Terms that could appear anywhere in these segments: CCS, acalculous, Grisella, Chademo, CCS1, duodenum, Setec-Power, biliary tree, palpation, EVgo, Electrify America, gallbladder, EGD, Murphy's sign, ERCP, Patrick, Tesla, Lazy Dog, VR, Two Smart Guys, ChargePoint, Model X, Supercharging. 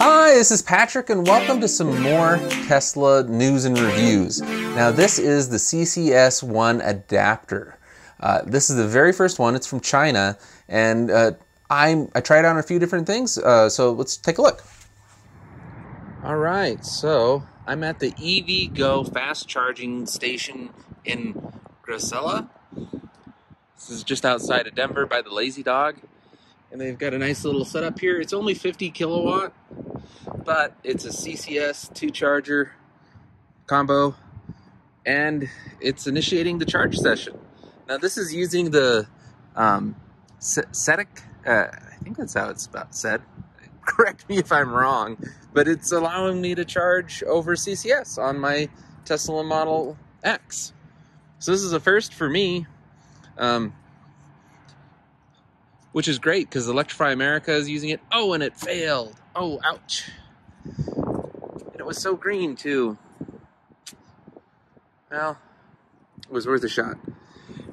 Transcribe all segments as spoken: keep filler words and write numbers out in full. Hi, this is Patrick and welcome to some more Tesla news and reviews. Now this is the C C S one adapter. Uh, this is the very first one, it's from China, and uh, I'm, I tried on a few different things, uh, so let's take a look. All right, so I'm at the EVgo fast charging station in Grisella. This is just outside of Denver by the Lazy Dog. And they've got a nice little setup here. It's only fifty kilowatt, but it's a C C S two charger combo, and it's initiating the charge session. Now this is using the um, Setec, uh, I think that's how it's about said. Correct me if I'm wrong, but it's allowing me to charge over C C S on my Tesla Model X. So this is a first for me. Um, Which is great because Electrify America is using it. Oh, and it failed. Oh, ouch. And it was so green too. Well, it was worth a shot.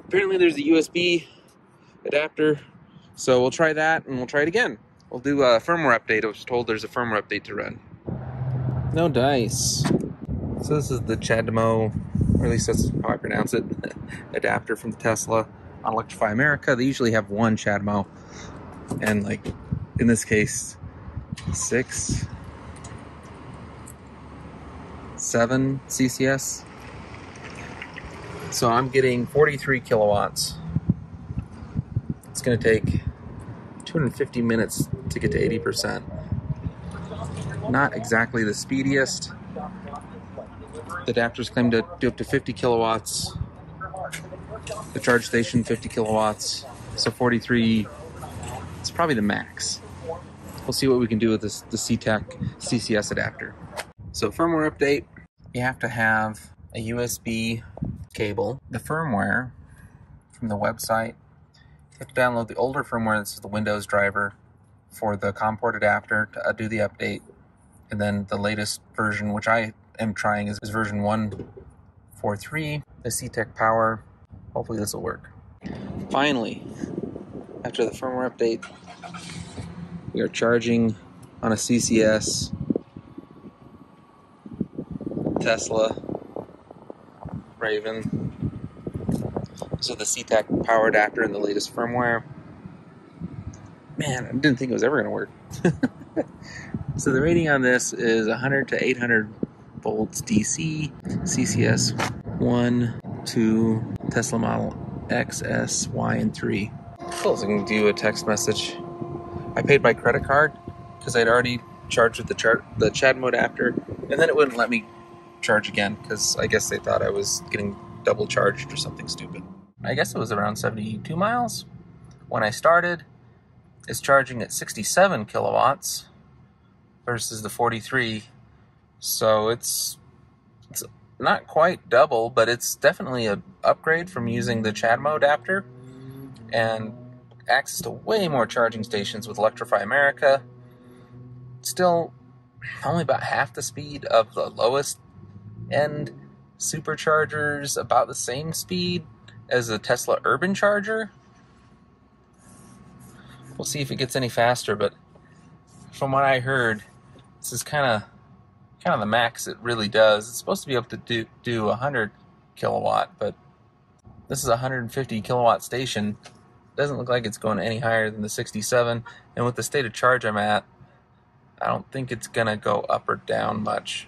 Apparently there's a U S B adapter. So we'll try that and we'll try it again. We'll do a firmware update. I was told there's a firmware update to run. No dice. So this is the Chademo, or at least that's how I pronounce it, adapter from Tesla. On Electrify America, they usually have one Chademo, and like in this case, six, seven C C S. So I'm getting forty-three kilowatts. It's going to take two hundred fifty minutes to get to eighty percent. Not exactly the speediest. The adapters claim to do up to fifty kilowatts. The charge station, fifty kilowatts, so forty-three, it's probably the max. We'll see what we can do with this, the C C S adapter. So firmware update, you have to have a U S B cable. The firmware from the website, you have to download the older firmware, this is the Windows driver for the COM port adapter to do the update. And then the latest version, which I am trying, is, is version one point four three, the Setec-Power. Hopefully this will work. Finally, after the firmware update, we are charging on a C C S Tesla Raven. So the Setec power adapter and the latest firmware. Man, I didn't think it was ever gonna work. So the rating on this is one hundred to eight hundred volts D C, C C S one, two, Tesla Model X, S, Y, and three. I was going to do a text message. I paid by credit card because I'd already charged with the, char the Chademo adapter, and then it wouldn't let me charge again because I guess they thought I was getting double charged or something stupid. I guess it was around seventy-two miles when I started. It's charging at sixty-seven kilowatts versus the forty-three, so it's it's not quite double, but it's definitely an upgrade from using the Chademo adapter, and access to way more charging stations with Electrify America. Still only about half the speed of the lowest end superchargers, about the same speed as a Tesla urban charger. We'll see if it gets any faster, but from what I heard, this is kind of kind of the max it really does. It's supposed to be able to do, do one hundred kilowatt, but this is a one hundred fifty kilowatt station. Doesn't look like it's going any higher than the sixty-seven, and with the state of charge I'm at, I don't think it's gonna go up or down much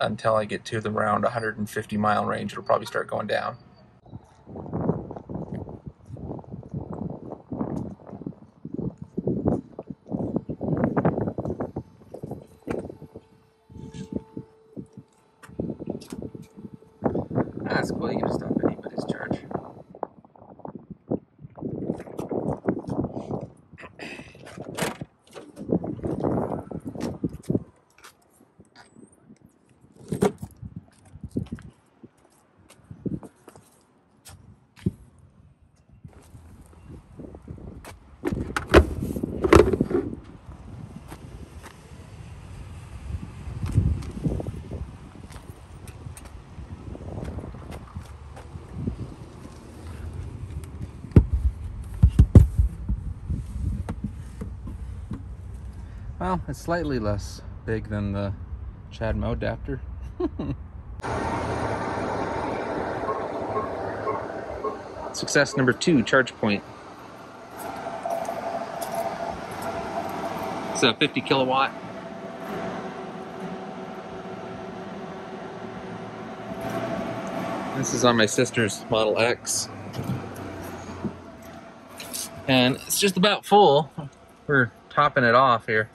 until I get to the around one hundred fifty mile range. It'll probably start going down. That's cool, you can stop anybody's charge. Well, it's slightly less big than the Chademo adapter. Success number two, ChargePoint. It's a fifty kilowatt. This is on my sister's Model X. And it's just about full. We're topping it off here.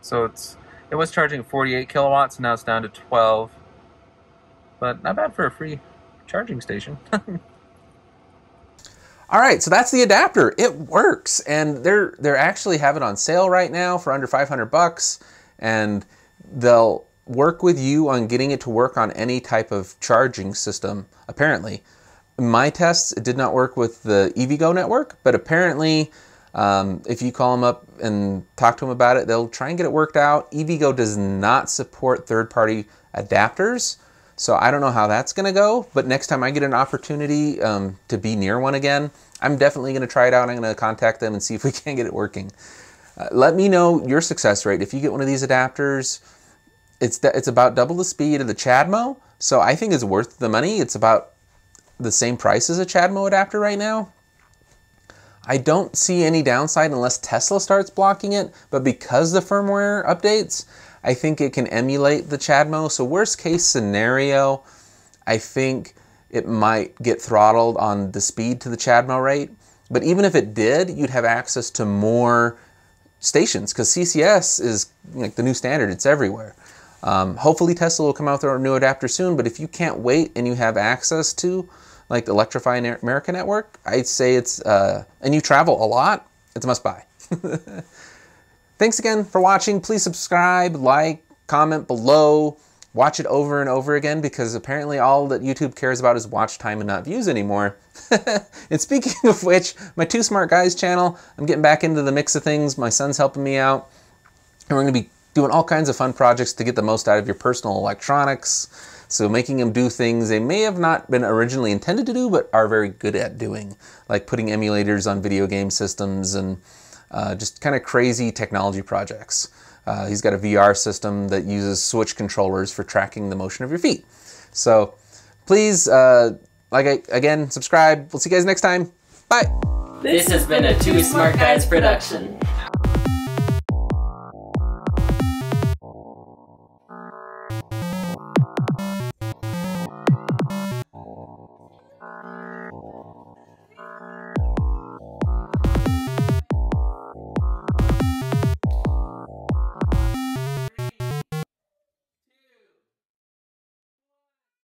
So it's it was charging forty-eight kilowatts, and now it's down to twelve. But not bad for a free charging station. All right, so that's the adapter. It works, and they're they're actually have it on sale right now for under five hundred bucks, and they'll work with you on getting it to work on any type of charging system, apparently. In my tests, it did not work with the EVgo network, but apparently Um, if you call them up and talk to them about it, they'll try and get it worked out. EVgo does not support third-party adapters, so I don't know how that's gonna go, but next time I get an opportunity um, to be near one again, I'm definitely gonna try it out. I'm gonna contact them and see if we can get it working. Uh, let me know your success rate. If you get one of these adapters, it's, it's about double the speed of the Chademo, so I think it's worth the money. It's about the same price as a Chademo adapter right now. I don't see any downside unless Tesla starts blocking it, but because the firmware updates, I think it can emulate the Chademo. So worst case scenario, I think it might get throttled on the speed to the Chademo rate. But even if it did, you'd have access to more stations because C C S is like the new standard, it's everywhere. Um, hopefully Tesla will come out with a new adapter soon, but if you can't wait and you have access to like the Electrify America network, I'd say it's, uh, and you travel a lot, it's a must buy. Thanks again for watching. Please subscribe, like, comment below, watch it over and over again, because apparently all that YouTube cares about is watch time and not views anymore. And speaking of which, my Two Smart Guys channel, I'm getting back into the mix of things. My son's helping me out, and we're gonna be doing all kinds of fun projects to get the most out of your personal electronics. So making them do things they may have not been originally intended to do, but are very good at doing, like putting emulators on video game systems and uh, just kind of crazy technology projects. Uh, he's got a V R system that uses Switch controllers for tracking the motion of your feet. So please, uh, like I, again, subscribe. We'll see you guys next time. Bye. This has been a Two Smart Guys production.